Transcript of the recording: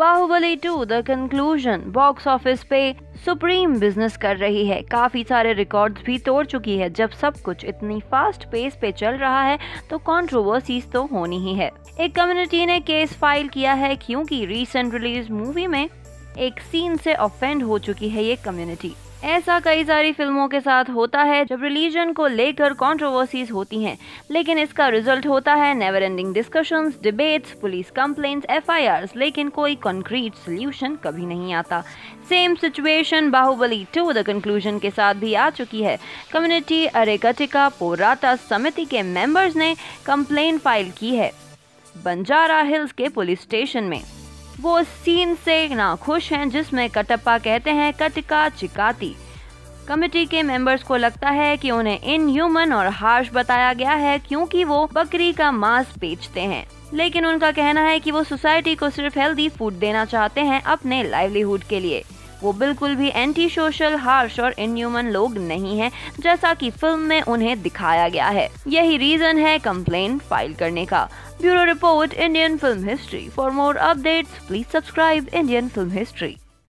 Baahubali 2 the conclusion box office पे supreme business कर रही है, काफी सारे रिकॉर्ड्स भी तोड़ चुकी है। जब सब कुछ इतनी फास्ट पेस पे चल रहा है तो कंट्रोवर्सीज तो होनी ही है। एक कम्युनिटी ने केस फाइल किया है क्योंकि रीसेंट रिलीज मूवी में एक सीन से ऑफेंड हो चुकी है ये कम्युनिटी। ऐसा कई सारी फिल्मों के साथ होता है जब रिलीजन को लेकर कंट्रोवर्सीज होती हैं, लेकिन इसका रिजल्ट होता है never ending discussions, debates, police complaints, FIR, लेकिन कोई कंक्रीट सोल्यूशन कभी नहीं आता। Same situation Baahubali 2 the conclusion के साथ भी आ चुकी है। कम्युनिटी अरेकटिकापोराट समिति के मेंबर्स ने कंप्लेंट फाइल की है बंजारा हिल्स के पुलिस स्टेशन में। वो सीन से नाखुश हैं जिसमें कटप्पा कहते हैं कटिका चिकाती। कमेटी के मेंबर्स को लगता है कि उन्हें इनह्यूमन और हार्श बताया गया है क्योंकि वो बकरी का मांस बेचते हैं, लेकिन उनका कहना है कि वो सोसाइटी को सिर्फ हेल्दी फूड देना चाहते हैं अपने लाइवलीहुड के लिए। वो बिल्कुल भी एंटी सोशल, हार्श और इनह्यूमन लोग नहीं हैं जैसा कि फिल्म में उन्हें दिखाया गया है। यही रीजन है कंप्लेंट फाइल करने का। Bureau report, Indian film history. For more updates please subscribe Indian film history.